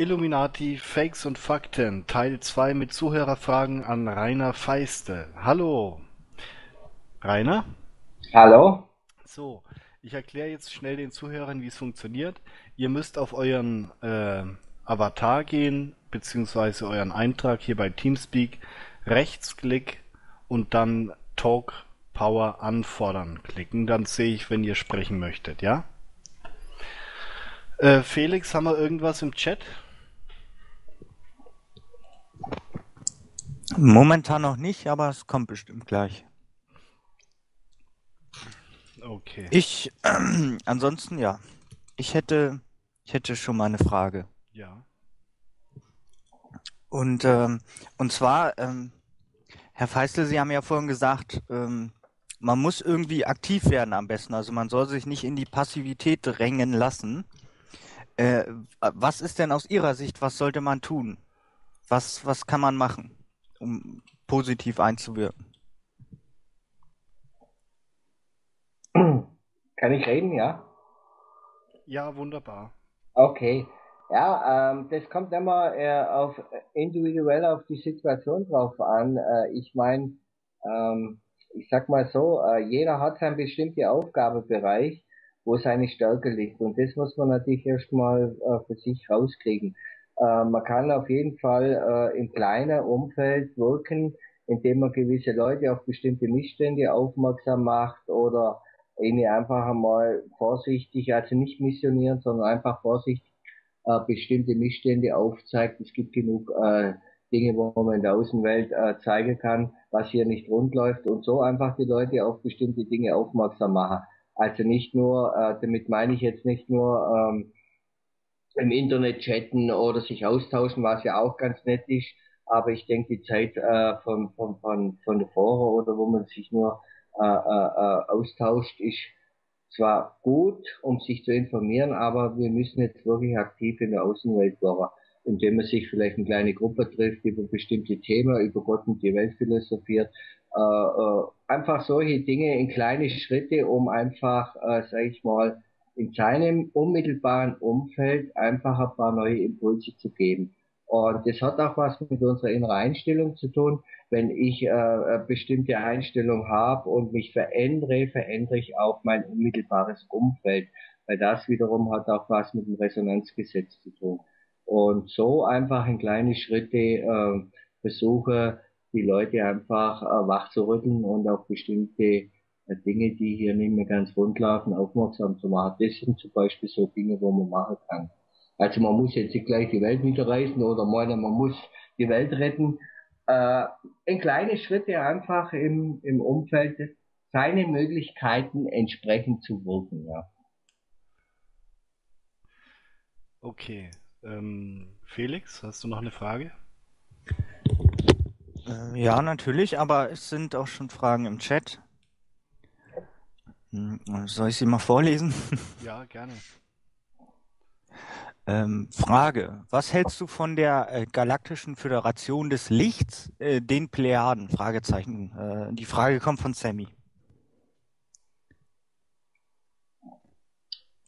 Illuminati, Fakes und Fakten, Teil 2 mit Zuhörerfragen an Reiner Feistle. Hallo, Reiner. Hallo. So, ich erkläre jetzt schnell den Zuhörern, wie es funktioniert. Ihr müsst auf euren Avatar gehen, beziehungsweise euren Eintrag hier bei TeamSpeak, Rechtsklick und dann Talk Power anfordern klicken. Dann sehe ich, wenn ihr sprechen möchtet, ja? Felix, haben wir irgendwas im Chat? Momentan noch nicht, aber es kommt bestimmt gleich. Okay. Ich, ansonsten ja. Ich hätte schon mal eine Frage. Ja. Und zwar, Herr Feistle, Sie haben ja vorhin gesagt, man muss irgendwie aktiv werden am besten. Also man soll sich nicht in die Passivität drängen lassen. Was ist denn aus Ihrer Sicht, was sollte man tun? Was kann man machen, um positiv einzuwirken? Kann ich reden, ja? Ja, wunderbar. Okay. Ja, das kommt immer individuell auf die Situation drauf an. Ich meine, ich sag mal so, jeder hat seinen bestimmten Aufgabebereich, wo seine Stärke liegt. Und das muss man natürlich erstmal für sich rauskriegen. Man kann auf jeden Fall im kleinen Umfeld wirken, indem man gewisse Leute auf bestimmte Missstände aufmerksam macht oder ihnen einfach einmal vorsichtig, also nicht missionieren, sondern einfach vorsichtig bestimmte Missstände aufzeigt. Es gibt genug Dinge, wo man in der Außenwelt zeigen kann, was hier nicht rund läuft, und so einfach die Leute auf bestimmte Dinge aufmerksam machen. Also nicht nur, damit meine ich jetzt nicht nur im Internet chatten oder sich austauschen, was ja auch ganz nett ist, aber ich denke, die Zeit von der Foren oder wo man sich nur austauscht, ist zwar gut, um sich zu informieren, aber wir müssen jetzt wirklich aktiv in der Außenwelt werden, indem man sich vielleicht eine kleine Gruppe trifft, über bestimmte Themen, über Gott und die Welt philosophiert. Einfach solche Dinge in kleine Schritte, um einfach, sag ich mal, in seinem unmittelbaren Umfeld einfach ein paar neue Impulse zu geben. Und das hat auch was mit unserer inneren Einstellung zu tun. Wenn ich eine bestimmte Einstellung habe und mich verändere, verändere ich auch mein unmittelbares Umfeld, weil das wiederum hat auch was mit dem Resonanzgesetz zu tun. Und so einfach in kleine Schritte versuche, die Leute einfach wachzurütteln und auf bestimmte Dinge, die hier nicht mehr ganz rund laufen, aufmerksam zu machen. Das sind zum Beispiel so Dinge, wo man machen kann. Also man muss jetzt nicht gleich die Welt niederreißen oder meinen, man muss die Welt retten. In kleine Schritte einfach im Umfeld seine Möglichkeiten entsprechend zu wirken. Ja. Okay. Felix, hast du noch eine Frage? Ja, natürlich, aber es sind auch schon Fragen im Chat. Soll ich sie mal vorlesen? Ja, gerne. Frage. Was hältst du von der Galaktischen Föderation des Lichts, den Plejaden? Fragezeichen. Die Frage kommt von Sammy.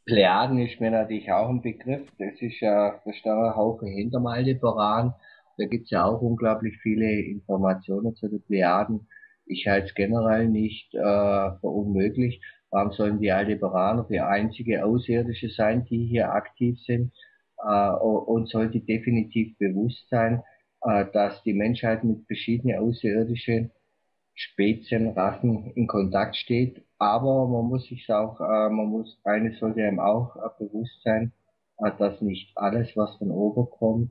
Plejaden ist mir natürlich auch ein Begriff. Das ist ja der Sternenhaufen hinterm Aldebaran. Da gibt es ja auch unglaublich viele Informationen zu den Plejaden. Ich halte es generell nicht für unmöglich. Warum sollen die Aldebaraner die einzige Außerirdische sein, die hier aktiv sind? Und sollte definitiv bewusst sein, dass die Menschheit mit verschiedenen außerirdischen Spezien, Rassen in Kontakt steht. Aber man muss sich auch, eines sollte einem auch bewusst sein, dass nicht alles, was von oben kommt,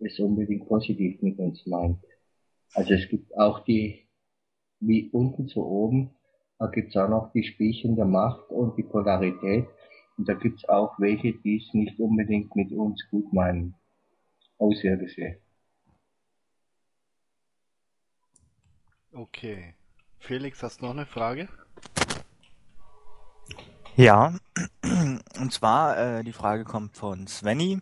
es unbedingt positiv mit uns meint. Also es gibt auch die, wie unten zu oben, da gibt es auch noch die Spielchen der Macht und die Polarität. Und da gibt es auch welche, die es nicht unbedingt mit uns gut meinen. Außerirdische. Okay. Felix, hast du noch eine Frage? Ja. Und zwar, die Frage kommt von Svenny.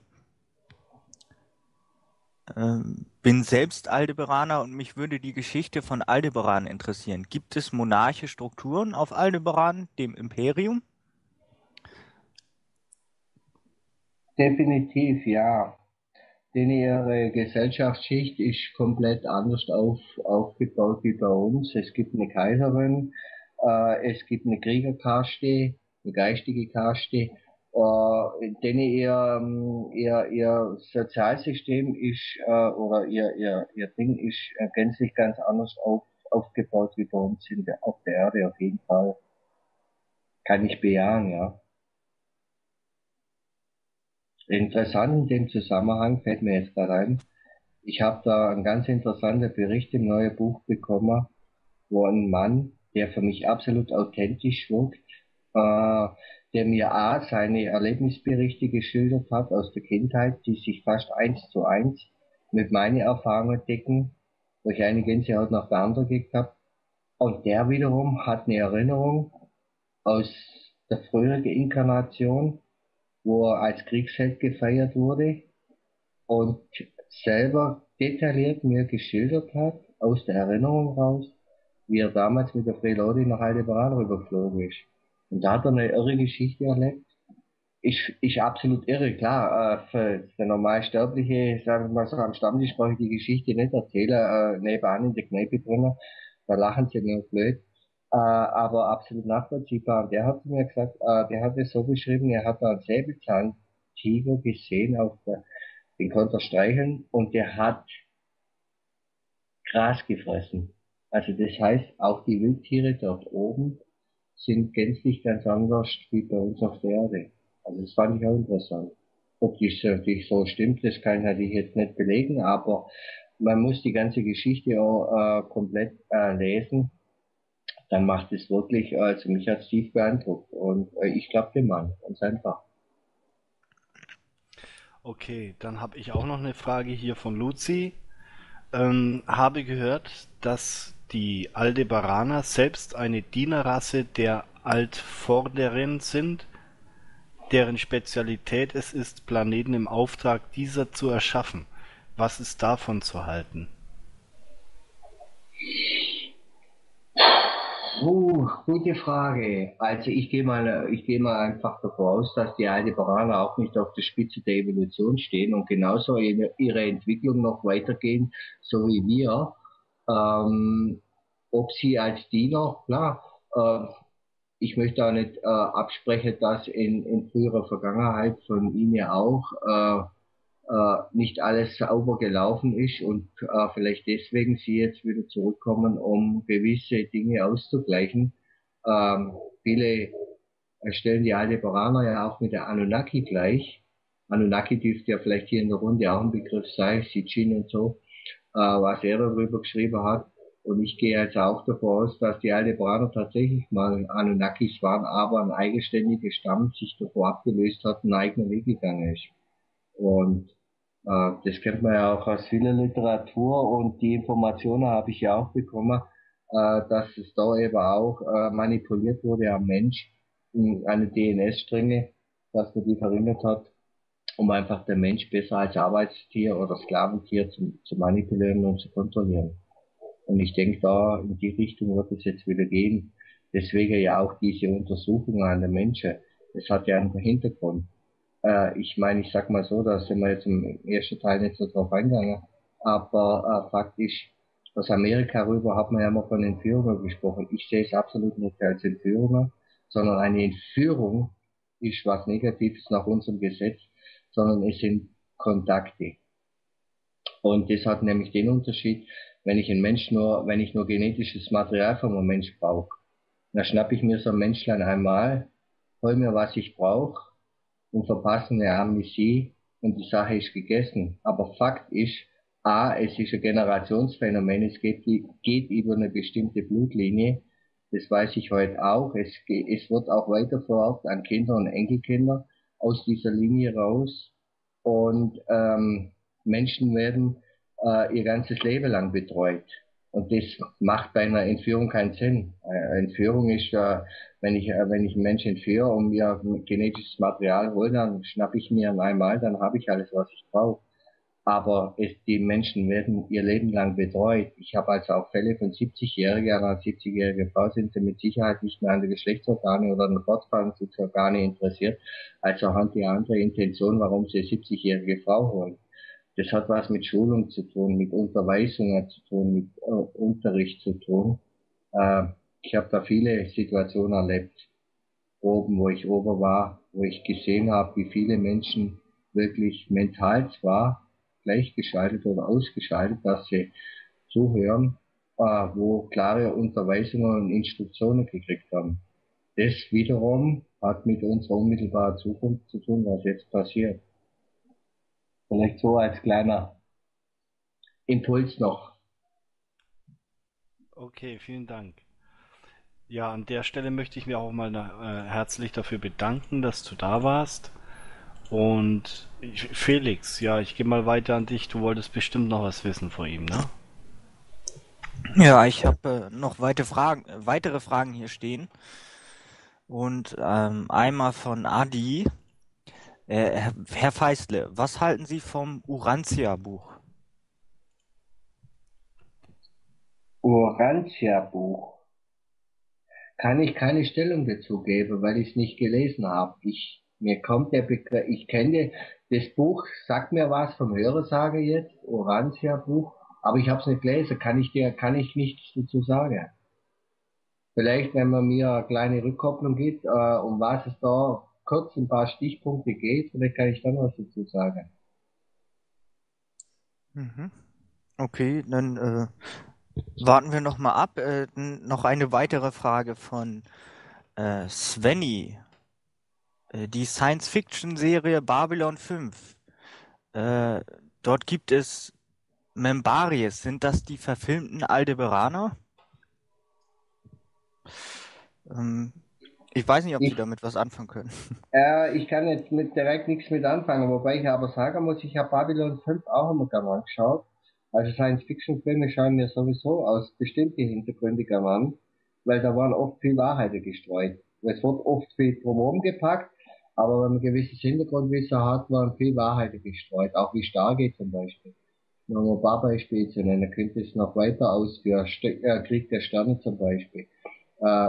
Bin selbst Aldebaraner und mich würde die Geschichte von Aldebaran interessieren. Gibt es monarchische Strukturen auf Aldebaran, dem Imperium? Definitiv, ja. Denn ihre Gesellschaftsschicht ist komplett anders aufgebaut wie bei uns. Es gibt eine Kaiserin, es gibt eine Kriegerkaste, eine geistige Kaste. Denn ihr Sozialsystem ist, oder ihr Ding ist gänzlich ganz anders aufgebaut wie bei uns auf der Erde, auf jeden Fall. Kann ich bejahen, ja. Interessant in dem Zusammenhang, fällt mir jetzt gerade ein, ich habe da einen ganz interessanten Bericht im neuen Buch bekommen, wo ein Mann, der für mich absolut authentisch wirkt, der mir A, seine Erlebnisberichte geschildert hat aus der Kindheit, die sich fast 1:1 mit meinen Erfahrungen decken, wo ich eine Gänsehaut nach der anderen gekriegt habe. Und der wiederum hat eine Erinnerung aus der früheren Inkarnation, wo er als Kriegsheld gefeiert wurde und selber detailliert mir geschildert hat, aus der Erinnerung raus, wie er damals mit der Vril-Odin nach Aldebaran rübergeflogen ist. Und da hat er eine irre Geschichte erlebt. Ist absolut irre, klar. Für den Normalsterbliche, sagen wir mal so, am Stammtisch brauche ich die Geschichte nicht erzählen, nebenan in der Kneipe drinnen, da lachen sie nur blöd. Aber absolut nachvollziehbar. Und der hat mir gesagt, der hat es so beschrieben, er hat einen Säbelzahntiger gesehen, den konnte er streicheln, und der hat Gras gefressen. Also das heißt, auch die Wildtiere dort oben sind gänzlich ganz anders wie bei uns auf der Erde. Also das fand ich auch interessant. Ob das natürlich so stimmt, das kann ich natürlich jetzt nicht belegen, aber man muss die ganze Geschichte auch komplett lesen. Dann macht es wirklich, also mich hat es tief beeindruckt. Und ich glaube dem Mann, ganz einfach. Okay, dann habe ich auch noch eine Frage hier von Luzi. Habe gehört, dass die Aldebaraner selbst eine Dienerrasse der Altvorderen sind, deren Spezialität es ist, Planeten im Auftrag dieser zu erschaffen. Was ist davon zu halten? Gute Frage. Also ich gehe mal einfach davon aus, dass die Aldebaraner auch nicht auf der Spitze der Evolution stehen und genauso ihre Entwicklung noch weitergehen, so wie wir. Ob sie als Diener, klar, ich möchte auch nicht absprechen, dass in früherer Vergangenheit von ihnen auch nicht alles sauber gelaufen ist und vielleicht deswegen sie jetzt wieder zurückkommen, um gewisse Dinge auszugleichen. Viele stellen die Aldebaraner ja auch mit der Anunnaki gleich. Anunnaki dürfte ja vielleicht hier in der Runde auch ein Begriff sein, Sitchin und so, was er darüber geschrieben hat. Und ich gehe jetzt auch davon aus, dass die Aldebaraner tatsächlich mal Anunnakis waren, aber ein eigenständiger Stamm sich davor abgelöst hat und einen eigenen Weg gegangen ist. Und das kennt man ja auch aus vieler Literatur, und die Informationen habe ich ja auch bekommen, dass es da eben auch manipuliert wurde am Mensch, eine DNS-Stränge, dass man die verringert hat, um einfach den Mensch besser als Arbeitstier oder Sklaventier zu manipulieren und zu kontrollieren. Und ich denke, da in die Richtung wird es jetzt wieder gehen. Deswegen ja auch diese Untersuchungen an den Menschen. Das hat ja einen Hintergrund. Ich meine, ich sag mal so, da sind wir jetzt im ersten Teil nicht so drauf eingegangen, aber faktisch, aus Amerika rüber hat man ja immer von Entführungen gesprochen. Ich sehe es absolut nicht als Entführung, sondern eine Entführung ist was Negatives nach unserem Gesetz, sondern es sind Kontakte. Und das hat nämlich den Unterschied, wenn ich nur genetisches Material von einem Mensch brauche, dann schnappe ich mir so ein Menschlein einmal, hol mir, was ich brauche, und verpassen eine Amnesie und die Sache ist gegessen. Aber Fakt ist, A, es ist ein Generationsphänomen, es geht über eine bestimmte Blutlinie, das weiß ich heute auch, es wird auch weiter vererbt an Kinder und Enkelkinder aus dieser Linie raus, und Menschen werden ihr ganzes Leben lang betreut. Und das macht bei einer Entführung keinen Sinn. Entführung ist, wenn ich einen Menschen entführe und mir genetisches Material hole, dann schnappe ich mir einmal, dann habe ich alles, was ich brauche. Aber die Menschen werden ihr Leben lang betreut. Ich habe also auch Fälle von 70-Jährigen, aber als 70-jährige Frau sind sie mit Sicherheit nicht mehr an den Geschlechtsorgane oder an den Fortpflanzungsorgane interessiert, also haben die andere Intention, warum sie eine 70-jährige Frau holen. Das hat was mit Schulung zu tun, mit Unterweisungen zu tun, mit Unterricht zu tun. Ich habe da viele Situationen erlebt, oben, wo ich oben war, wo ich gesehen habe, wie viele Menschen wirklich mental zwar gleichgeschaltet oder ausgeschaltet, dass sie zuhören, wo klare Unterweisungen und Instruktionen gekriegt haben. Das wiederum hat mit unserer unmittelbaren Zukunft zu tun, was jetzt passiert. Vielleicht so als kleiner Impuls noch. Okay, vielen Dank. Ja, an der Stelle möchte ich mir auch mal herzlich dafür bedanken, dass du da warst. Und Felix, ja, ich gehe mal weiter an dich. Du wolltest bestimmt noch was wissen von ihm, ne? Ja, ich habe noch weitere Fragen hier stehen. Und einmal von Adi. Herr Feistle, was halten Sie vom Urantia-Buch? Urantia-Buch? Kann ich keine Stellung dazu geben, weil ich es nicht gelesen habe. Ich kenne das Buch, sagt mir was vom Hörersage jetzt, Urantia-Buch, aber ich habe es nicht gelesen, kann ich nichts dazu sagen. Vielleicht, wenn man mir eine kleine Rückkopplung gibt, um was es da kurz ein paar Stichpunkte geht, vielleicht kann ich dann was dazu sagen. Mhm. Okay, dann warten wir nochmal ab. Noch eine weitere Frage von Svenny. Die Science-Fiction-Serie Babylon 5. Dort gibt es Membarius. Sind das die verfilmten Aldebaraner? Ich weiß nicht, ob Sie damit was anfangen können. Ich kann jetzt direkt nichts mit anfangen, wobei ich aber sagen muss, ich habe Babylon 5 auch immer gerne angeschaut. Also Science-Fiction-Filme schauen mir sowieso aus bestimmten Hintergründen gerne an, weil da waren oft viel Wahrheiten gestreut. Es wird oft viel drumherum gepackt, aber wenn man gewisses Hintergrundwissen hat, waren viel Wahrheiten gestreut, auch wie Stargate zum Beispiel. Nur um ein paar Beispiele zu nennen, könnte es noch weiter ausführen, Krieg der Sterne zum Beispiel.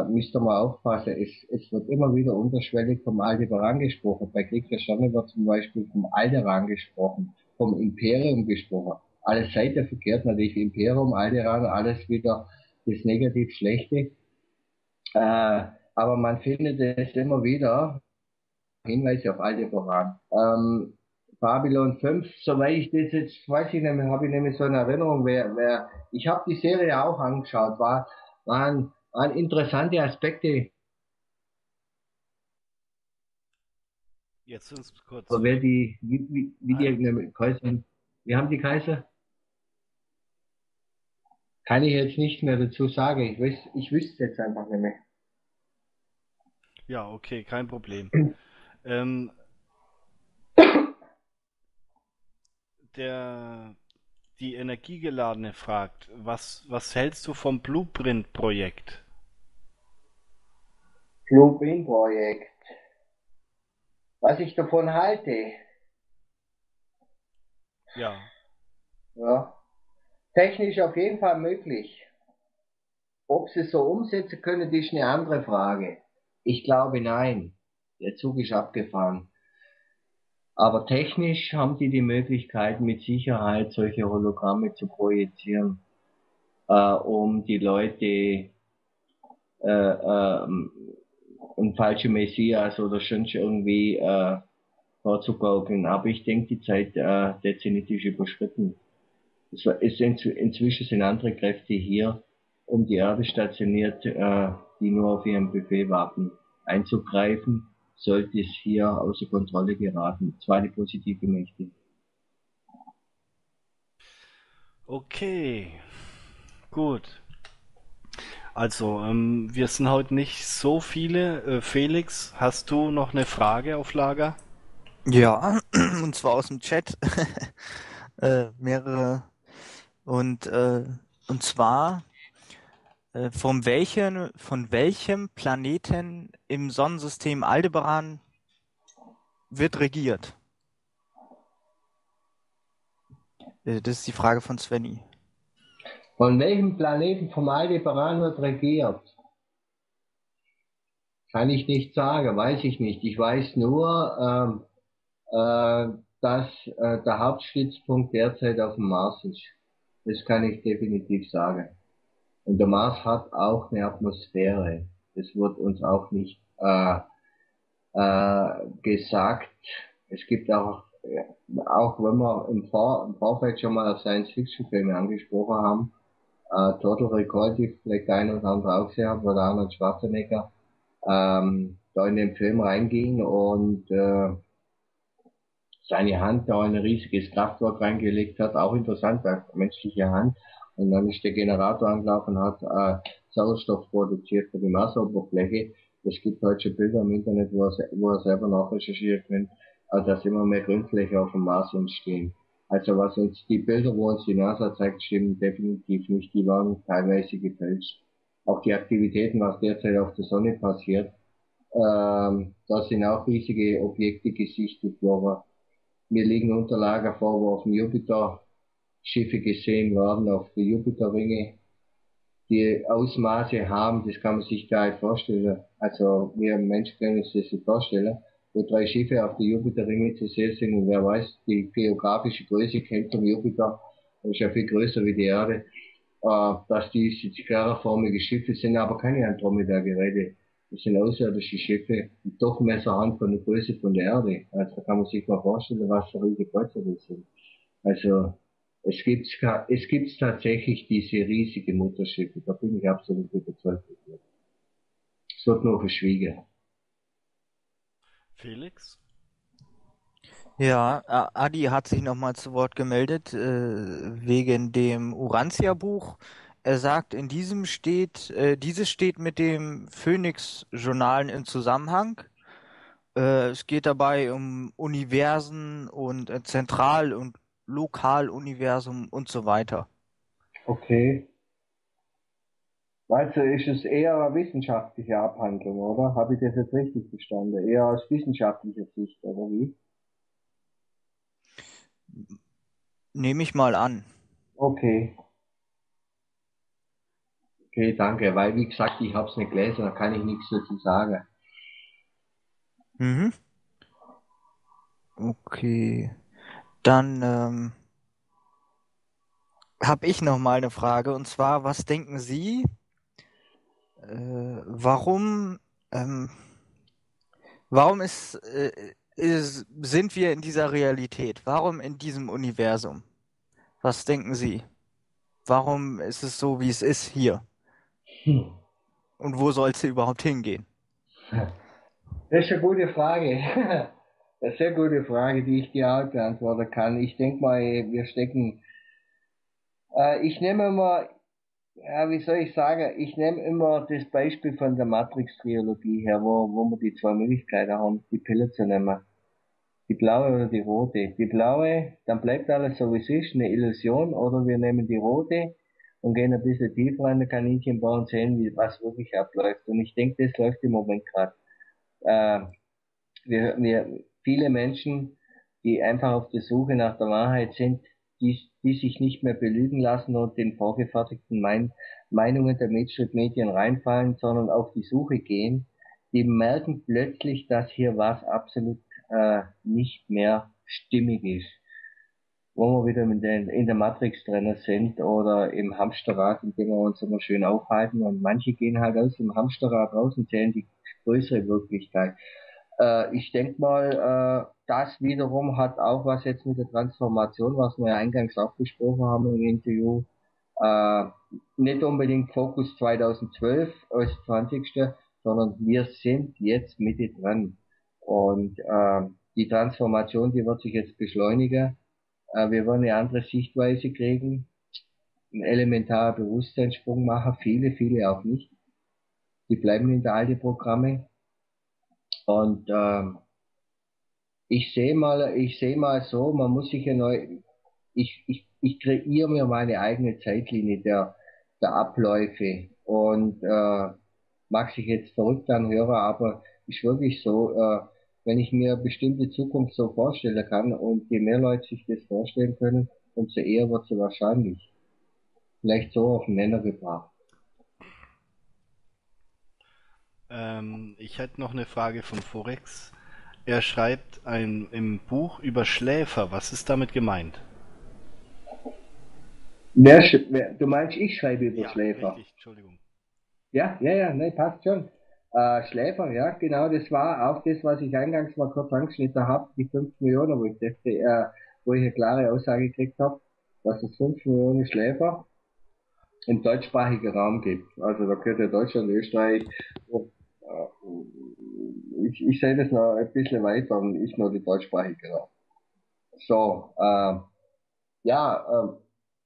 Müsst ihr mal aufpassen, es wird immer wieder unterschwellig vom Aldebaran gesprochen. Bei Krieg der Sterne wird zum Beispiel vom Alterran gesprochen, vom Imperium gesprochen. Alles seither verkehrt natürlich, Imperium, Alterran, alles wieder das negativ Schlechte. Aber man findet es immer wieder, Hinweise auf Aldebaran. Babylon 5, soweit ich das jetzt, weiß ich nicht mehr, habe ich nämlich so eine Erinnerung, ich habe die Serie auch angeschaut, waren interessante Aspekte. Jetzt sind es kurz. Aber wer die, wie haben die Kaiser? Kann ich jetzt nicht mehr dazu sagen, ich wüsste jetzt einfach nicht mehr. Ja, okay, kein Problem. Die Energiegeladene fragt, was hältst du vom Blueprint-Projekt? Blueprint-Projekt. Was ich davon halte? Ja. Ja. Technisch auf jeden Fall möglich. Ob sie es so umsetzen können, ist eine andere Frage. Ich glaube, nein. Der Zug ist abgefahren. Aber technisch haben die Möglichkeit, mit Sicherheit solche Hologramme zu projizieren, um die Leute einen falschen Messias oder schon irgendwie vorzugaukeln. Aber ich denke, die Zeit definitiv überschritten. Inzwischen sind andere Kräfte hier um die Erde stationiert, die nur auf ihren Buffet warten, einzugreifen, sollte es hier außer Kontrolle geraten. Zwei positive Mächte. Okay, gut. Also, wir sind heute nicht so viele. Felix, hast du noch eine Frage auf Lager? Ja, und zwar aus dem Chat. Mehrere. Und zwar... Von welchem Planeten im Sonnensystem Aldebaran wird regiert? Das ist die Frage von Svenny. Von welchem Planeten vom Aldebaran wird regiert? Kann ich nicht sagen, weiß ich nicht. Ich weiß nur, dass der Hauptstützpunkt derzeit auf dem Mars ist. Das kann ich definitiv sagen. Und der Mars hat auch eine Atmosphäre. Das wird uns auch nicht gesagt. Es gibt auch wenn wir im Vorfeld schon mal Science-Fiction-Filme angesprochen haben, Total Recall, die vielleicht ein oder andere auch gesehen haben, wo der Arnold Schwarzenegger da in den Film reinging und seine Hand da in ein riesiges Kraftwerk reingelegt hat, auch interessant, weil menschliche Hand, und dann ist der Generator angelaufen und hat Sauerstoff produziert für die Marsoberfläche. Es gibt solche Bilder im Internet, wo er selber nachrecherchiert wird, also dass immer mehr Grünfläche auf dem Mars entstehen. Also was uns die Bilder, wo uns die NASA zeigt, stimmen definitiv nicht, die waren teilweise gefälscht. Auch die Aktivitäten, was derzeit auf der Sonne passiert, da sind auch riesige Objekte gesichtet worden. Mir liegen Unterlagen vor, wo auf dem Jupiter Schiffe gesehen werden, auf die Jupiterringe, die Ausmaße haben, das kann man sich gar nicht vorstellen. Also wir Menschen können uns das nicht vorstellen, wo 3 Schiffe auf die Jupiterringe zu sehen sind, und wer weiß, die geografische Größe kennt vom Jupiter, ist ja viel größer wie die Erde, dass diese sphärenförmige Schiffe sind, aber keine Andromeda-Geräte. Das sind außerirdische Schiffe, die Durchmesser haben von der Größe von der Erde. Also da kann man sich mal vorstellen, was für riesige Kreuzer das sind. Also es gibt tatsächlich diese riesigen Mutterschiffe, da bin ich absolut überzeugt. Es wird nur verschwiegen. Felix? Ja, Adi hat sich nochmal zu Wort gemeldet, wegen dem Urantia-Buch. Er sagt, in diesem steht, dieses steht mit dem Phoenix-Journalen in Zusammenhang. Es geht dabei um Universen und Zentral- und Lokaluniversum und so weiter. Okay. Also ist es eher eine wissenschaftliche Abhandlung, oder? Habe ich das jetzt richtig verstanden? Eher aus wissenschaftlicher Sicht, oder wie? Nehme ich mal an. Okay. Okay, danke, weil wie gesagt, ich habe es nicht gelesen, da kann ich nichts dazu sagen. Mhm. Okay, dann habe ich nochmal eine Frage, und zwar, was denken Sie, warum sind wir in dieser Realität? Warum in diesem Universum? Was denken Sie? Warum ist es so, wie es ist hier? Und wo soll es überhaupt hingehen? Das ist eine gute Frage. Eine sehr gute Frage, die ich dir auch beantworten kann. Ich denke mal, wir stecken... Ich nehme immer das Beispiel von der Matrix-Trilogie her, wo wir die 2 Möglichkeiten haben, die Pille zu nehmen. Die blaue oder die rote. Die blaue, dann bleibt alles so wie es ist, eine Illusion, oder wir nehmen die rote und gehen ein bisschen tiefer in den Kaninchenbau und sehen, was wirklich abläuft. Und ich denke, das läuft im Moment gerade. Viele Menschen, die einfach auf der Suche nach der Wahrheit sind, die sich nicht mehr belügen lassen und den vorgefertigten Meinungen der Mainstream-Medien reinfallen, sondern auf die Suche gehen, die merken plötzlich, dass hier was absolut nicht mehr stimmig ist. Wo wir wieder in der Matrix drin sind oder im Hamsterrad, in dem wir uns immer schön aufhalten, und manche gehen halt aus dem Hamsterrad raus und sehen die größere Wirklichkeit. Ich denke mal, das wiederum hat auch was jetzt mit der Transformation, was wir ja eingangs auch besprochen haben im Interview, nicht unbedingt Fokus 2012 als 20., sondern wir sind jetzt Mitte dran. Und die Transformation, die wird sich jetzt beschleunigen. Wir wollen eine andere Sichtweise kriegen, einen elementaren Bewusstseinssprung machen, viele, viele auch nicht. Die bleiben in der alten Programme. Und ich sehe mal so, man muss sich ja neu, ich kreiere mir meine eigene Zeitlinie der Abläufe, und mag sich jetzt verrückt anhören, aber ist wirklich so, wenn ich mir bestimmte Zukunft so vorstellen kann, und je mehr Leute sich das vorstellen können, umso eher wird sie wahrscheinlich vielleicht so auf den Nenner gebracht. Ich hätte noch eine Frage von Forex. Er schreibt im Buch über Schläfer. Was ist damit gemeint? Du meinst, ich schreibe über Schläfer? Richtig, Entschuldigung. Ja, nein, passt schon. Schläfer, ja, genau, das war auch das, was ich eingangs mal kurz angeschnitten habe, die 5 Millionen, wo ich dachte, wo ich eine klare Aussage gekriegt habe, dass es 5 Millionen Schläfer im deutschsprachigen Raum gibt. Also da gehört ja Deutschland, Österreich, ich sehe das noch ein bisschen weiter und ich nur die deutschsprachige Raum. So,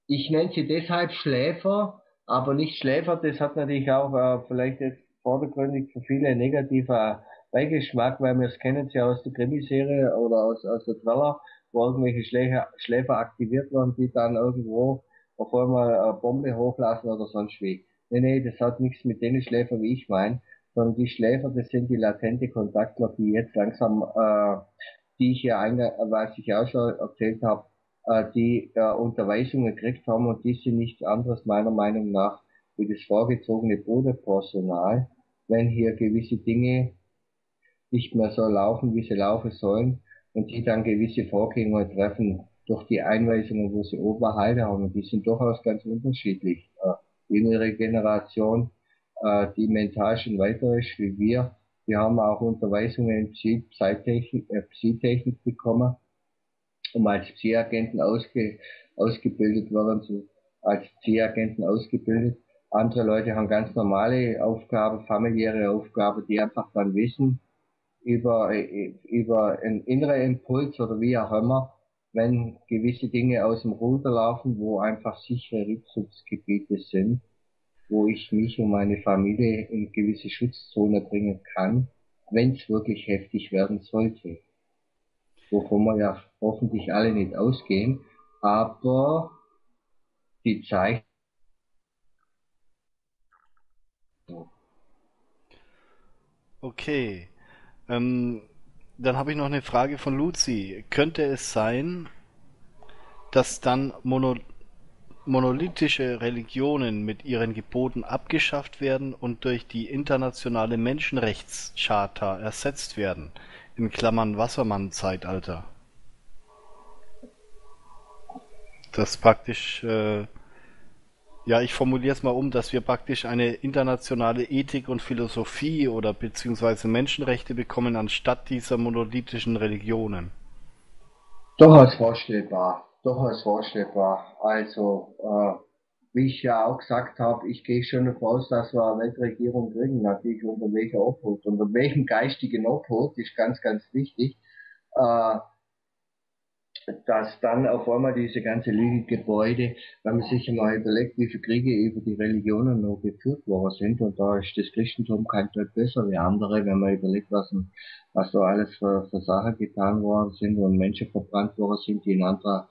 ich nenne sie deshalb Schläfer, aber nicht Schläfer, das hat natürlich auch vielleicht jetzt vordergründig für viele negativer Beigeschmack, weil wir es kennen ja aus der Krimiserie oder aus der Thriller, wo irgendwelche Schläfer aktiviert werden, die dann irgendwo auf einmal eine Bombe hochlassen oder sonst wie. Nee, das hat nichts mit den Schläfern, wie ich meine, sondern die Schläfer, das sind die latente Kontaktler, die jetzt langsam, die ich ja, was ich auch schon erzählt habe, die Unterweisungen gekriegt haben, und die sind nichts anderes meiner Meinung nach wie das vorgezogene Bruderpersonal, wenn hier gewisse Dinge nicht mehr so laufen, wie sie laufen sollen, und die dann gewisse Vorgänge treffen durch die Einweisungen, wo sie Oberhalte haben. Und die sind durchaus ganz unterschiedlich. Die jüngere Generation, die mental schon weiter ist wie wir, die haben auch Unterweisungen in Psy-Technik bekommen, um als Psy-Agenten ausgebildet worden zu, als Psy-Agenten ausgebildet. Andere Leute haben ganz normale Aufgaben, familiäre Aufgaben, die einfach dann wissen, über einen inneren Impuls oder wie auch immer, wenn gewisse Dinge aus dem Ruder laufen, wo einfach sichere Rückzugsgebiete sind, wo ich mich und meine Familie in gewisse Schutzzone bringen kann, wenn es wirklich heftig werden sollte. Wovon wir ja hoffentlich alle nicht ausgehen, aber die Zeichen. Okay. Dann habe ich noch eine Frage von Luzi. Könnte es sein, dass dann monolithische Religionen mit ihren Geboten abgeschafft werden und durch die internationale Menschenrechtscharta ersetzt werden? In Klammern Wassermann-Zeitalter. Das praktisch, ich formuliere es mal um, dass wir praktisch eine internationale Ethik und Philosophie oder beziehungsweise Menschenrechte bekommen, anstatt dieser monolithischen Religionen. Durchaus vorstellbar. Also, wie ich ja auch gesagt habe, ich gehe schon davon aus, dass wir eine Weltregierung kriegen, natürlich unter welcher Obhut, unter welchem geistigen Obhut, ist ganz, ganz wichtig, dass dann auf einmal diese ganze Lügengebäude, wenn man sich mal überlegt, wie viele Kriege über die Religionen noch geführt worden sind, und da ist das Christentum kein Teil besser wie andere, wenn man überlegt, was da alles für Sachen getan worden sind, und Menschen verbrannt worden sind, die in anderer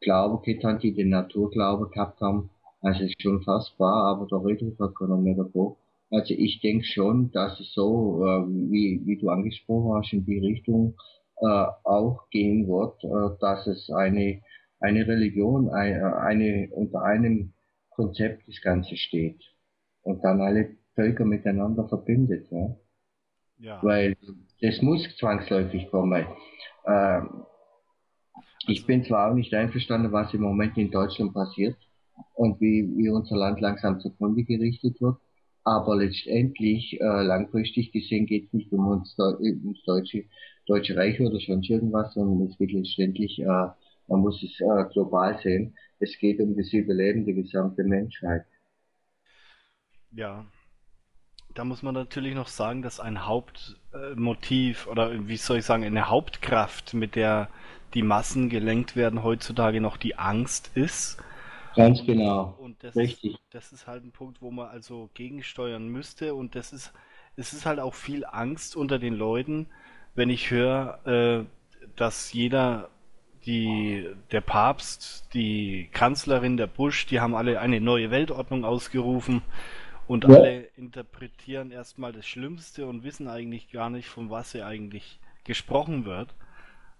Glaube getan, die den Naturglaube gehabt haben. Also ist schon fassbar, aber da redet man gar nicht mehr davon. Also ich denke schon, dass es so, wie du angesprochen hast, in die Richtung auch gehen wird, dass es eine Religion, eine unter einem Konzept das Ganze steht und dann alle Völker miteinander verbindet. Ja? Ja. Weil das muss zwangsläufig kommen. Ich bin zwar auch nicht einverstanden, was im Moment in Deutschland passiert und wie unser Land langsam zugrunde gerichtet wird, aber letztendlich, langfristig gesehen, geht es nicht um uns Deutsche Reich oder sonst irgendwas, sondern es geht letztendlich, man muss es global sehen, es geht um das Überleben der gesamten Menschheit. Ja, da muss man natürlich noch sagen, dass ein Hauptmotiv oder eine Hauptkraft, mit der die Massen gelenkt werden, heutzutage noch die Angst ist. Ganz genau. Und richtig. Das ist halt ein Punkt, wo man also gegensteuern müsste, und es ist halt auch viel Angst unter den Leuten. Wenn ich höre, dass der Papst, die Kanzlerin, der Bush, die haben alle eine neue Weltordnung ausgerufen, und alle interpretieren erstmal das Schlimmste und wissen eigentlich gar nicht, von was hier eigentlich gesprochen wird.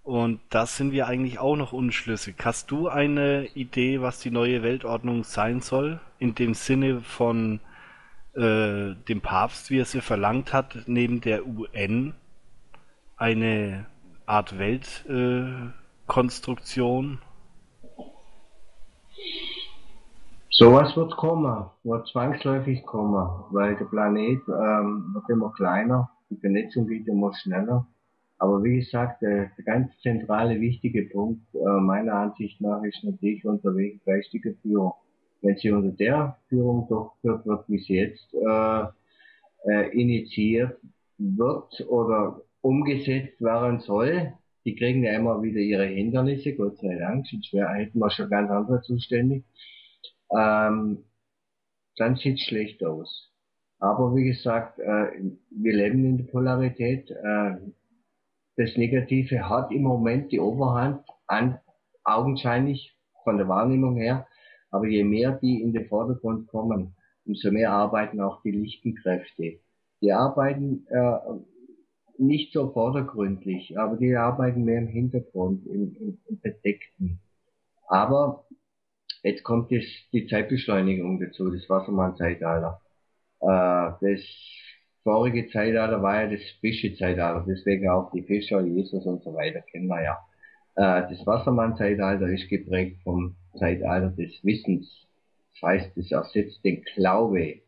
Und das sind wir eigentlich auch noch unschlüssig. Hast du eine Idee, was die neue Weltordnung sein soll? In dem Sinne von dem Papst, wie er sie verlangt hat, neben der UN eine Art Weltkonstruktion? Sowas wird kommen, wird zwangsläufig kommen, weil der Planet wird immer kleiner, die Vernetzung geht immer schneller. Aber wie gesagt, der ganz zentrale, wichtige Punkt meiner Ansicht nach ist natürlich unter welcher geistigen Führung. Wenn sie unter der Führung durchgeführt wird, wie sie jetzt initiiert wird oder umgesetzt werden soll, die kriegen ja immer wieder ihre Hindernisse, Gott sei Dank, sonst hätten wir schon ganz andere Zustände, dann sieht es schlecht aus. Aber wie gesagt, wir leben in der Polarität, das Negative hat im Moment die Oberhand, augenscheinlich von der Wahrnehmung her, aber je mehr die in den Vordergrund kommen, umso mehr arbeiten auch die lichten Kräfte. Die arbeiten nicht so vordergründlich, aber die arbeiten mehr im Hintergrund, im Verdeckten. Aber jetzt kommt die Zeitbeschleunigung dazu, das Wassermann-Zeitalter. Das vorige Zeitalter war ja das Fische-Zeitalter, deswegen auch die Fischer, Jesus und so weiter, kennen wir ja. Das Wassermann-Zeitalter ist geprägt vom Zeitalter des Wissens. Das heißt, es ersetzt den Glaube.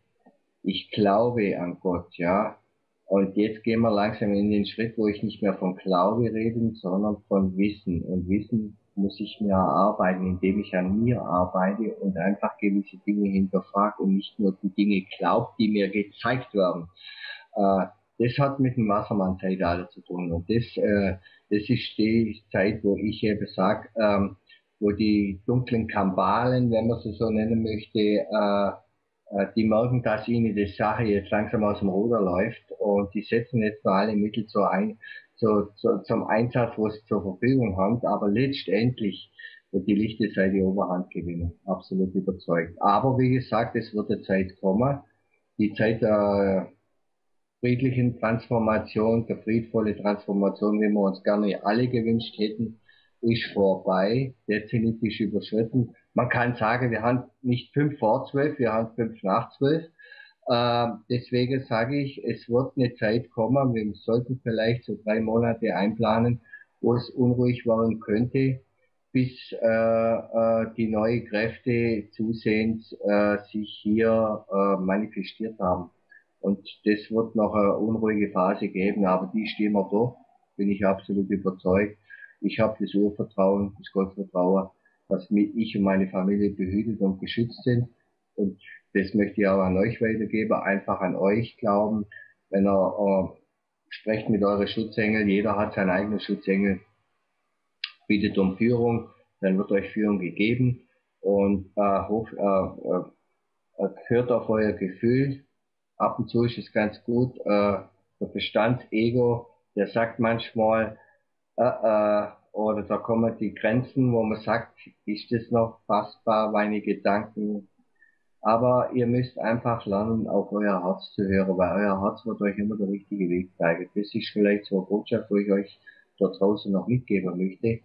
Ich glaube an Gott, ja. Und jetzt gehen wir langsam in den Schritt, wo ich nicht mehr von Glaube rede, sondern von Wissen. Und Wissen muss ich mir erarbeiten, indem ich an mir arbeite und einfach gewisse Dinge hinterfrage und nicht nur die Dinge glaube, die mir gezeigt werden. Das hat mit dem Wassermann-Zeitalter zu tun. Und das ist die Zeit, wo ich eben sage, wo die dunklen Kambalen, wenn man sie so nennen möchte, die merken, dass ihnen die Sache jetzt langsam aus dem Ruder läuft und die setzen jetzt nur alle Mittel zum Einsatz, wo sie zur Verfügung haben, aber letztendlich wird die lichte Seite Oberhand gewinnen, absolut überzeugt. Aber wie gesagt, es wird eine Zeit kommen, die Zeit der friedlichen Transformation, der friedvolle Transformation, wie wir uns gerne alle gewünscht hätten, ist vorbei, der Zenit ist überschritten. Man kann sagen, wir haben nicht 5 vor 12, wir haben 5 nach 12. Deswegen sage ich, es wird eine Zeit kommen, wir sollten vielleicht so 3 Monate einplanen, wo es unruhig werden könnte, bis die neuen Kräfte zusehends sich hier manifestiert haben. Und das wird noch eine unruhige Phase geben, aber die stehen wir durch, bin ich absolut überzeugt. Ich habe das Urvertrauen, das Gottvertrauen, dass ich und meine Familie behütet und geschützt sind. Und das möchte ich auch an euch weitergeben, einfach an euch glauben. Wenn ihr sprecht mit euren Schutzengeln, jeder hat seinen eigenen Schutzengel, bittet um Führung, dann wird euch Führung gegeben. Und hört auf euer Gefühl. Ab und zu ist es ganz gut. Der Bestandsego, der sagt manchmal, oder da kommen die Grenzen, wo man sagt, ist das noch fassbar, meine Gedanken. Aber ihr müsst einfach lernen, auf euer Herz zu hören, weil euer Herz wird euch immer der richtige Weg zeigen. Das ist vielleicht so eine Botschaft, wo ich euch da draußen noch mitgeben möchte.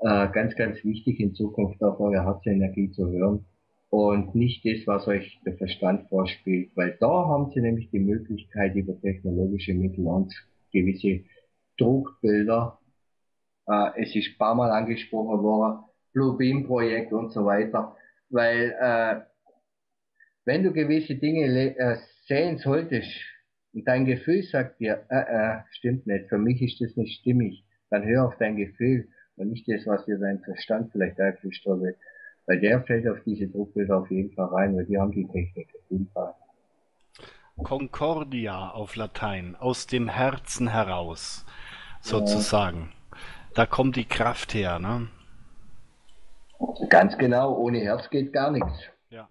Ganz, ganz wichtig in Zukunft auf euer Herzenergie zu hören und nicht das, was euch der Verstand vorspielt, weil da haben sie nämlich die Möglichkeit, über technologische Mittel und gewisse Druckbilder. Es ist ein paar Mal angesprochen worden, Blue Beam-Projekt und so weiter, weil wenn du gewisse Dinge sehen solltest und dein Gefühl sagt dir, stimmt nicht, für mich ist das nicht stimmig, dann hör auf dein Gefühl und nicht das, was dir dein Verstand vielleicht einflüstern will, weil der fällt auf diese Druckbilder auf jeden Fall rein, weil die haben die Technik auf jeden Fall. Concordia auf Latein, aus dem Herzen heraus, sozusagen. Ja. Da kommt die Kraft her, ne? Ganz genau, ohne Herz geht gar nichts. Ja.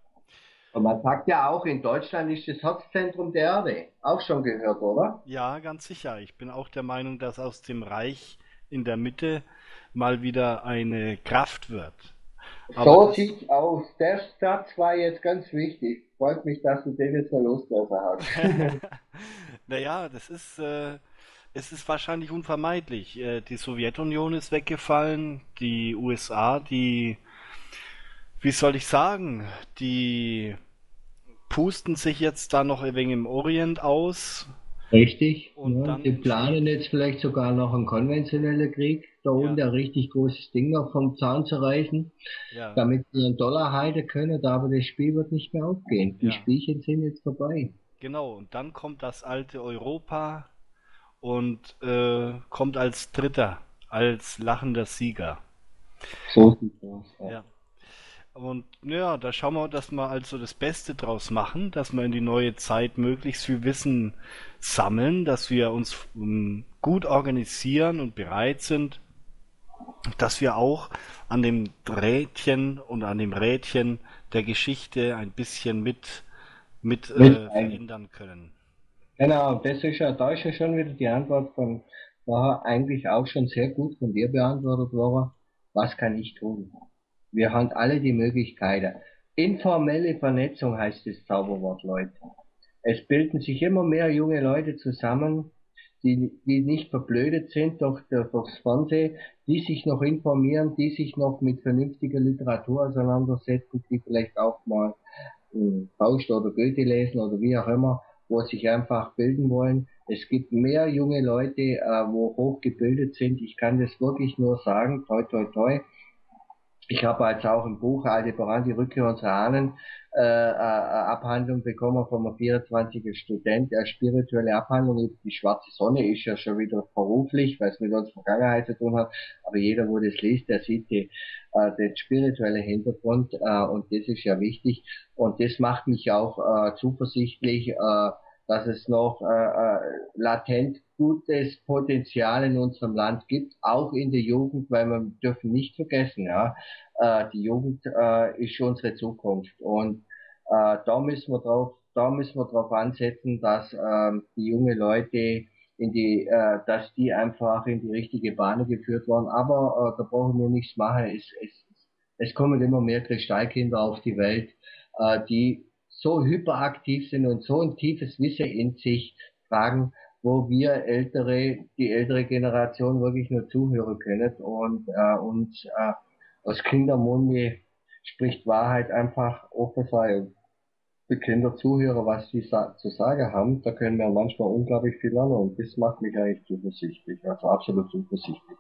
Und man sagt ja auch, in Deutschland ist das Herzzentrum der Erde. Auch schon gehört, oder? Ja, ganz sicher. Ich bin auch der Meinung, dass aus dem Reich in der Mitte mal wieder eine Kraft wird. Aber so sieht's aus. Der Satz war jetzt ganz wichtig. Freut mich, dass du den jetzt mal losgelassen hast. Naja, das ist... Es ist wahrscheinlich unvermeidlich. Die Sowjetunion ist weggefallen, die USA, die, wie soll ich sagen, die pusten sich jetzt da noch ein wenig im Orient aus, Richtig. Und ja, dann die planen jetzt vielleicht sogar noch einen konventionellen Krieg da oben, ja, der richtig großes Ding noch vom Zaun zu reißen, ja, damit sie einen Dollar halten können, aber das Spiel wird nicht mehr aufgehen. Die, ja, Spielchen sind jetzt vorbei. Genau, und dann kommt das alte Europa und kommt als Dritter, als lachender Sieger. So sieht das, ja, ja. Und ja, da schauen wir, dass wir also das Beste draus machen, dass wir in die neue Zeit möglichst viel Wissen sammeln, dass wir uns gut organisieren und bereit sind, dass wir auch an dem Drähtchen und an dem Rädchen der Geschichte ein bisschen mit verändern können. Genau, das ist ja, da ist ja schon wieder die Antwort von war eigentlich auch schon sehr gut von dir beantwortet worden. Was kann ich tun? Wir haben alle die Möglichkeiten. Informelle Vernetzung heißt das Zauberwort, Leute. Es bilden sich immer mehr junge Leute zusammen, die nicht verblödet sind durchs Fernsehen, die sich noch informieren, die sich noch mit vernünftiger Literatur auseinandersetzen, die vielleicht auch mal Faust oder Goethe lesen oder wie auch immer, wo sich einfach bilden wollen. Es gibt mehr junge Leute, wo hochgebildet sind. Ich kann das wirklich nur sagen, toi, toi, toi. Ich habe jetzt auch im Buch Aldebaran, die Rückkehr unserer Ahnen, Abhandlung bekommen von einem 24er Student. Eine spirituelle Abhandlung über die schwarze Sonne ist ja schon wieder verruflich, weil es mit unserer Vergangenheit zu tun hat. Aber jeder, wo das liest, der sieht den spirituellen Hintergrund, und das ist ja wichtig. Und das macht mich auch zuversichtlich, dass es noch latent gutes Potenzial in unserem Land gibt, auch in der Jugend, weil wir dürfen nicht vergessen, ja, die Jugend ist unsere Zukunft, und da müssen wir drauf ansetzen, dass die jungen Leute dass die einfach in die richtige Bahn geführt werden. Aber da brauchen wir nichts machen. Es kommen immer mehr Kristallkinder auf die Welt, die so hyperaktiv sind und so ein tiefes Wissen in sich tragen, wo wir die ältere Generation wirklich nur zuhören können und uns aus Kindermunde spricht Wahrheit einfach offen sein. Die Kinder zuhören, was sie zu sagen haben, da können wir manchmal unglaublich viel lernen, und das macht mich eigentlich zuversichtlich, also absolut zuversichtlich.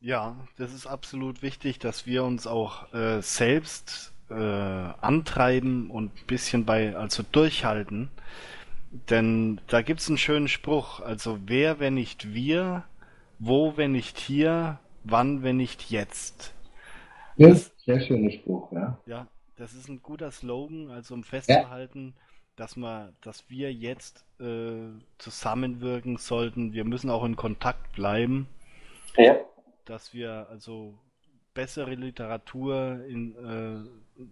Ja, das ist absolut wichtig, dass wir uns auch selbst antreiben und ein bisschen durchhalten. Denn da gibt's einen schönen Spruch, also wer, wenn nicht wir, wo, wenn nicht hier, wann, wenn nicht jetzt. Ja, sehr schöner Spruch, ja. Ja, das ist ein guter Slogan, also um festzuhalten, ja, dass wir jetzt zusammenwirken sollten. Wir müssen auch in Kontakt bleiben, ja, dass wir also bessere Literatur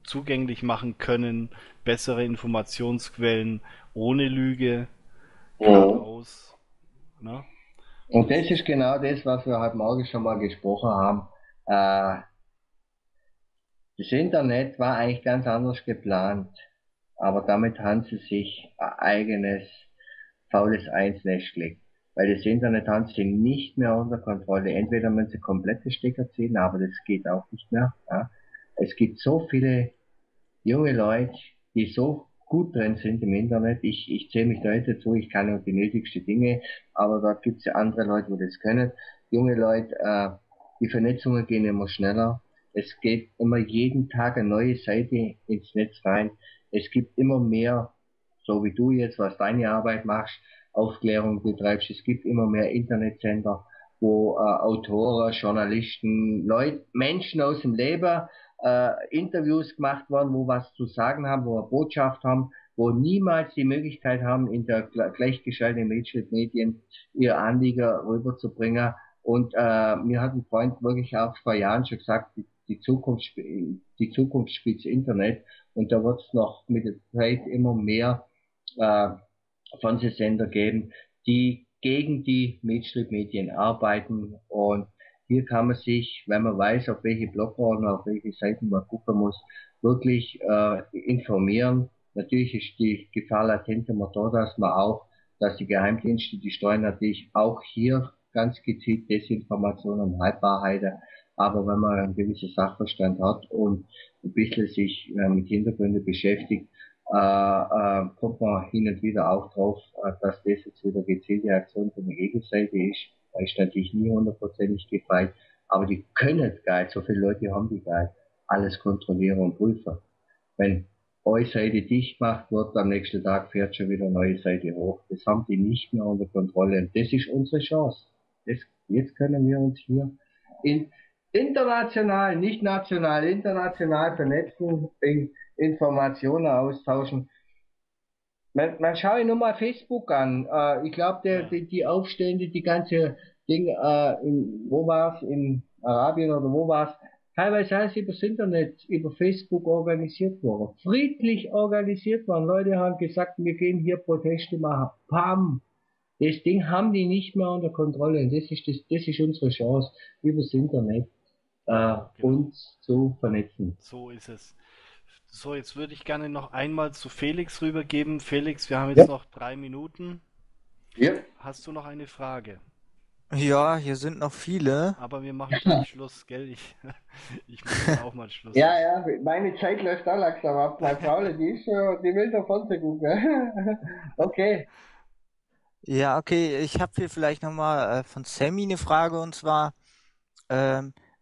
zugänglich machen können, bessere Informationsquellen, ohne Lüge, geradeaus. Ja. Ne? Und das ist genau das, was wir heute Morgen schon mal gesprochen haben. Das Internet war eigentlich ganz anders geplant, aber damit haben sie sich ein eigenes faules Einsnest gelegt. Weil das Internet haben sie nicht mehr unter Kontrolle. Entweder müssen sie komplette Stecker ziehen, aber das geht auch nicht mehr. Ja. Es gibt so viele junge Leute, die so gut drin sind im Internet. Ich zähle mich da jetzt dazu, ich kann nur die nötigsten Dinge, aber da gibt es ja andere Leute, die das können. Junge Leute, die Vernetzungen gehen immer schneller. Es geht immer jeden Tag eine neue Seite ins Netz rein. Es gibt immer mehr, so wie du jetzt, was deine Arbeit machst, Aufklärung betreibst. Es gibt immer mehr Internetsender, wo Autoren, Journalisten, Leute, Menschen aus dem Leben Interviews gemacht worden, wo was zu sagen haben, wo eine Botschaft haben, wo niemals die Möglichkeit haben, in der gleichgeschalteten Medien ihr Anliegen rüberzubringen. Und mir hat ein Freund wirklich auch vor Jahren schon gesagt, die Zukunft spielt das Internet, und da wird es noch mit der Zeit immer mehr Fernsehsender geben, die gegen die Mainstream-Medien arbeiten. Und hier kann man sich, wenn man weiß, auf welche Blogger und auf welche Seiten man gucken muss, wirklich informieren. Natürlich ist die Gefahr latent immer da, dass die Geheimdienste, die steuern natürlich auch hier ganz gezielt Desinformationen und Halbwahrheiten. Aber wenn man einen gewissen Sachverstand hat und ein bisschen sich mit Hintergründen beschäftigt, kommt man hin und wieder auch drauf, dass das jetzt wieder gezielte Aktion von der Gegenseite ist. Da ist natürlich nie hundertprozentig gefeit, aber die können gar nicht, so viele Leute haben die gar nicht, alles kontrollieren und prüfen. Wenn eine Seite dicht gemacht wird, am nächsten Tag fährt schon wieder eine neue Seite hoch. Das haben die nicht mehr unter Kontrolle. Und das ist unsere Chance. Das, jetzt können wir uns hier in international, nicht national, international vernetzen, in Informationen austauschen. Man schaue nur mal Facebook an. Ich glaube, die Aufstände, die ganze Ding, wo war's, in Arabien oder wo war's, teilweise alles übers Internet, über Facebook organisiert worden. Friedlich organisiert worden. Leute haben gesagt, wir gehen hier Proteste machen. Pam! Das Ding haben die nicht mehr unter Kontrolle. Und das ist unsere Chance, übers Internet uns zu vernetzen. So ist es. So, jetzt würde ich gerne noch einmal zu Felix rübergeben. Felix, wir haben jetzt noch 3 Minuten. Ja. Hast du noch eine Frage? Ja, hier sind noch viele. Aber wir machen gleich Schluss, gell? Ich mache auch mal Schluss. Ja, ja, meine Zeit läuft auch langsam ab. Meine Paula, die will davon zu gucken. Okay. Ja, okay. Ich habe hier vielleicht nochmal von Sammy eine Frage, und zwar...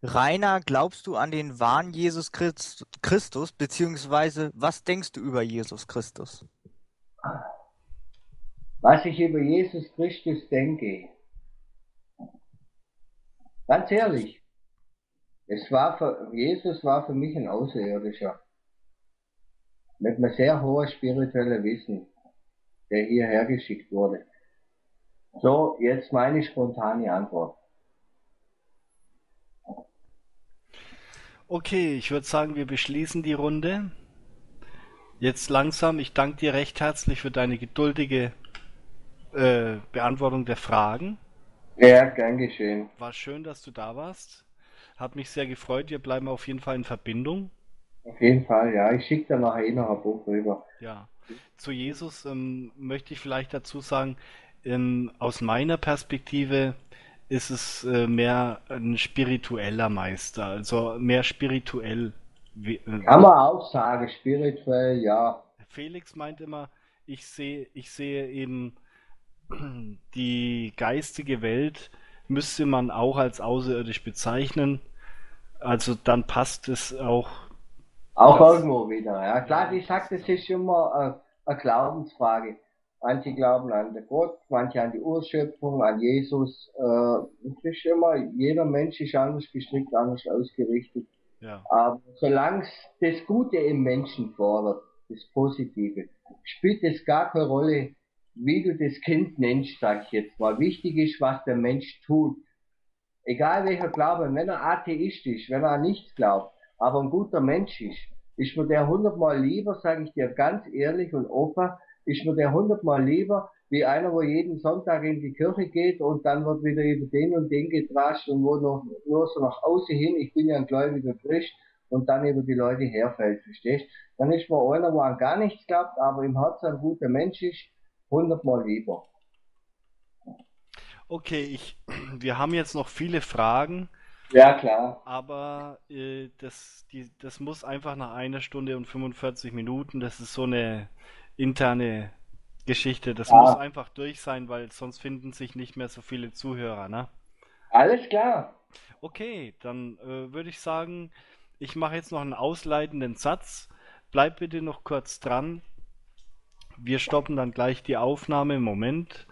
Rainer, glaubst du an den wahren Jesus Christus, beziehungsweise was denkst du über Jesus Christus? Was ich über Jesus Christus denke? Ganz ehrlich, Jesus war für mich ein Außerirdischer mit einem sehr hohen spirituellen Wissen, der hierher geschickt wurde. So, jetzt meine spontane Antwort. Okay, ich würde sagen, wir beschließen die Runde. Jetzt langsam, ich danke dir recht herzlich für deine geduldige Beantwortung der Fragen. Ja, gern geschehen. War schön, dass du da warst. Hat mich sehr gefreut, wir bleiben auf jeden Fall in Verbindung. Auf jeden Fall, ja. Ich schicke dir nachher noch ein Buch rüber. Ja, zu Jesus möchte ich vielleicht dazu sagen, aus meiner Perspektive... ist es mehr ein spiritueller Meister, also mehr spirituell. Kann man auch sagen, spirituell, ja. Felix meint immer, ich sehe eben die geistige Welt, müsste man auch als außerirdisch bezeichnen, also dann passt es auch. Auch irgendwo wieder, ja klar, ich sag, das ist immer eine Glaubensfrage. Manche glauben an den Gott, manche an die Urschöpfung, an Jesus. Es ist immer, jeder Mensch ist anders gestrickt, anders ausgerichtet. Ja. Aber solange es das Gute im Menschen fordert, das Positive, spielt es gar keine Rolle, wie du das Kind nennst, sag ich jetzt mal. Wichtig ist, was der Mensch tut. Egal welcher Glaube, wenn er Atheist ist, wenn er an nichts glaubt, aber ein guter Mensch ist mir der 100-mal lieber, sage ich dir ganz ehrlich und offen, ist mir der 100-mal lieber, wie einer, wo jeden Sonntag in die Kirche geht und dann wird wieder über den und den getrascht und wo noch nur so nach außen hin, ich bin ja ein gläubiger Christ, und dann über die Leute herfällt, verstehst? Dann ist mir einer, wo an gar nichts glaubt, aber im Herzen ein guter Mensch ist, 100-mal lieber. Okay, wir haben jetzt noch viele Fragen. Ja, klar. Aber das muss einfach nach 1 Stunde und 45 Minuten, das ist so eine interne Geschichte, das muss einfach durch sein, weil sonst finden sich nicht mehr so viele Zuhörer, ne? Alles klar. Okay, dann würde ich sagen, ich mache jetzt noch einen ausleitenden Satz. Bleib bitte noch kurz dran. Wir stoppen dann gleich die Aufnahme. Moment.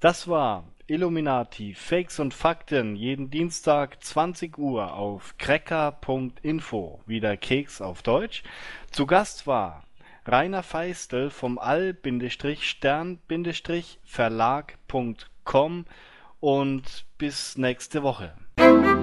Das war Illuminati, Fakes und Fakten, jeden Dienstag 20 Uhr auf cracker.info, wieder Keks auf Deutsch. Zu Gast war Reiner Feistle vom All-Stern-Verlag.com und bis nächste Woche.